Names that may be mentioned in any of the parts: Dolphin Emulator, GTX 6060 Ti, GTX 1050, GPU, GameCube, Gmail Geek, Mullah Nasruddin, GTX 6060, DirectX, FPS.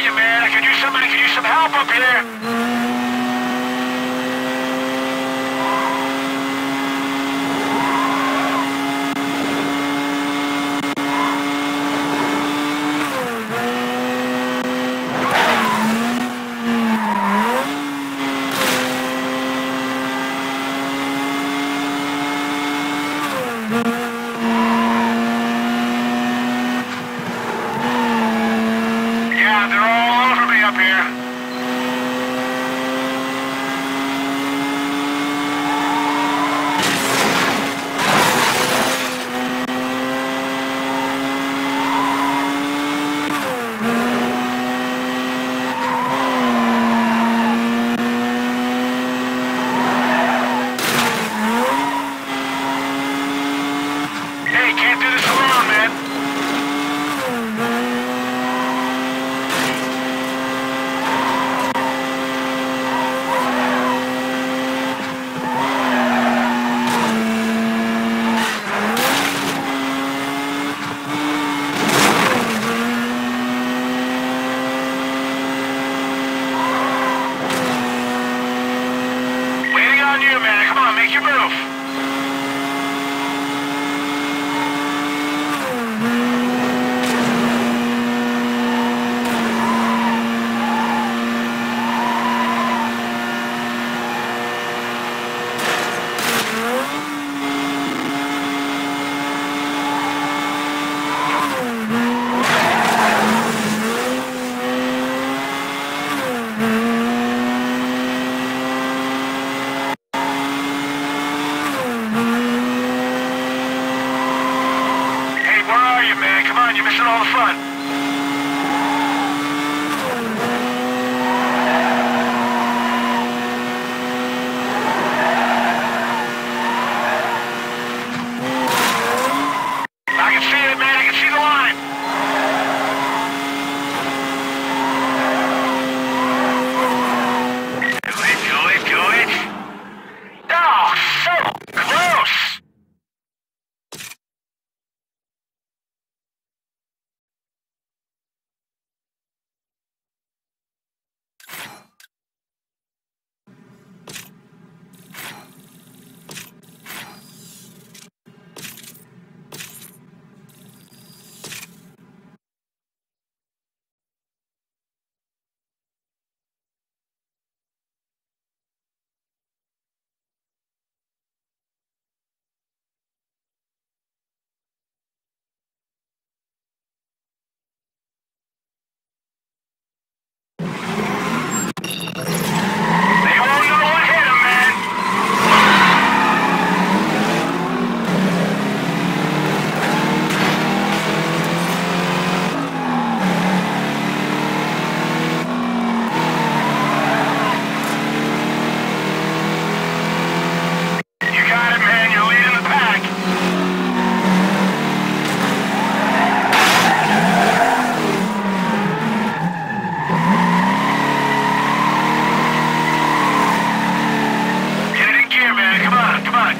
hear you, man. Somebody could use some help up here.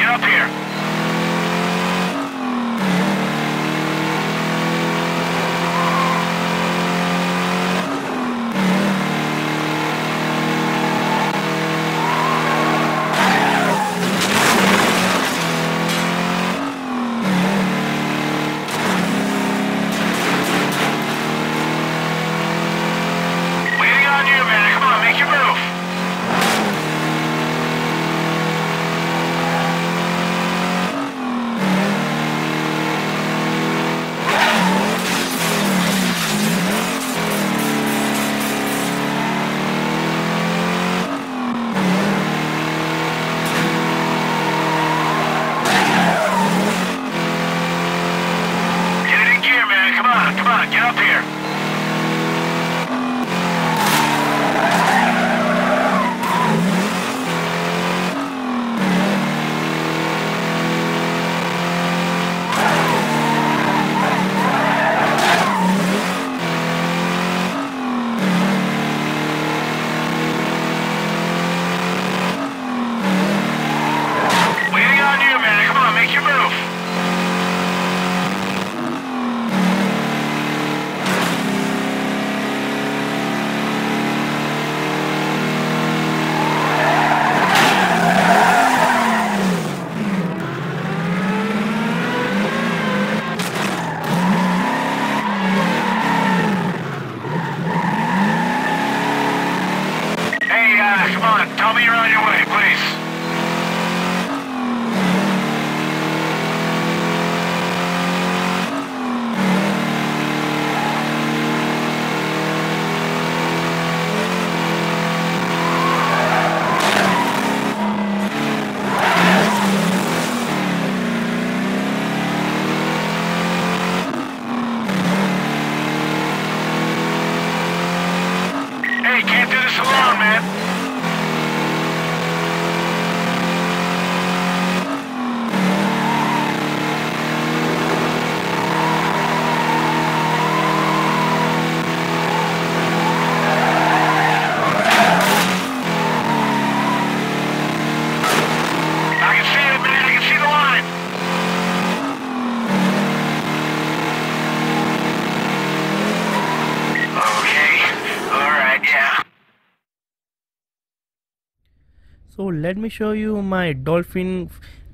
Get up here. Hey, can't do this alone, man. So let me show you my Dolphin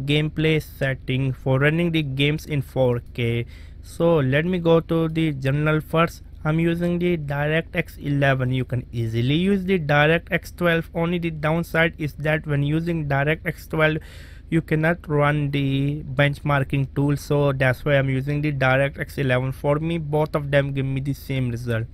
gameplay setting for running the games in 4K. So let me go to the general first. I'm using the DirectX 11. You can easily use the DirectX 12. Only the downside is that when using DirectX 12, you cannot run the benchmarking tool. So that's why I'm using the DirectX 11. For me, both of them give me the same result.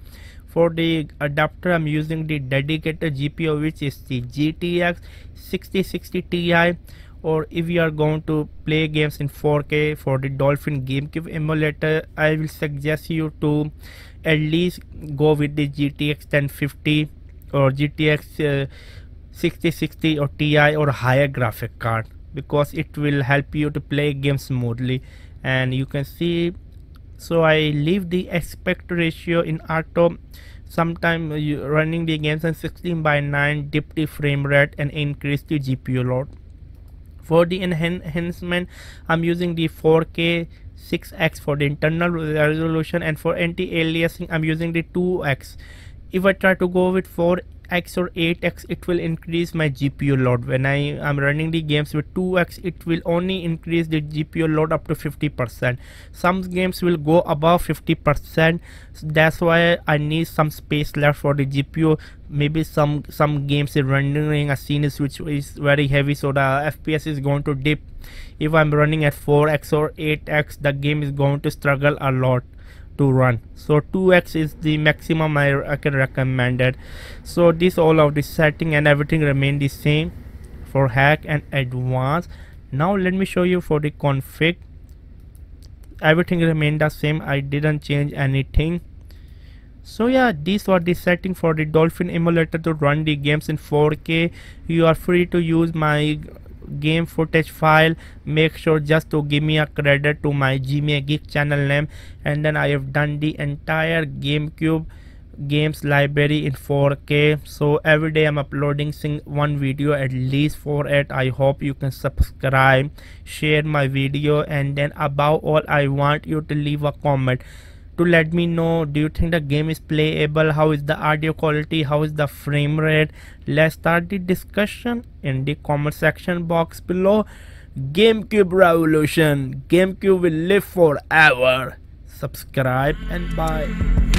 For the adapter, I'm using the dedicated GPU, which is the GTX 6060 Ti. Or if you are going to play games in 4K for the Dolphin GameCube emulator, I will suggest you to at least go with the GTX 1050 or GTX 6060 or Ti or higher graphic card, because it will help you to play games smoothly. And you can see, so I leave the aspect ratio in auto. Sometimes you running the games in 16:9, dip the frame rate and increase the GPU load. For the enhancement, I'm using the 4K 6x for the internal resolution, and for anti-aliasing I'm using the 2x. If I try to go with 4x or 8x, it will increase my GPU load. When I am running the games with 2x, it will only increase the GPU load up to 50%. Some games will go above 50%. That's why I need some space left for the GPU. Maybe some games is rendering a scene which is very heavy, so the FPS is going to dip. If I'm running at 4x or 8x, the game is going to struggle a lot to run. So 2x is the maximum I can recommend it. So this all of the setting and everything remain the same for hack and advanced. Now let me show you for the config. Everything remained the same. I didn't change anything. So yeah, these were the setting for the Dolphin emulator to run the games in 4K. You are free to use my game footage file. Make sure just to give me a credit to my Gmail Geek channel name, and then I have done the entire GameCube games library in 4K. So every day I'm uploading one video at least for it. I hope you can subscribe, share my video, and then above all, I want you to leave a comment to let me know, do you think the game is playable, how is the audio quality, how is the frame rate. Let's start the discussion in the comment section box below. GameCube revolution, GameCube will live forever. Subscribe and bye.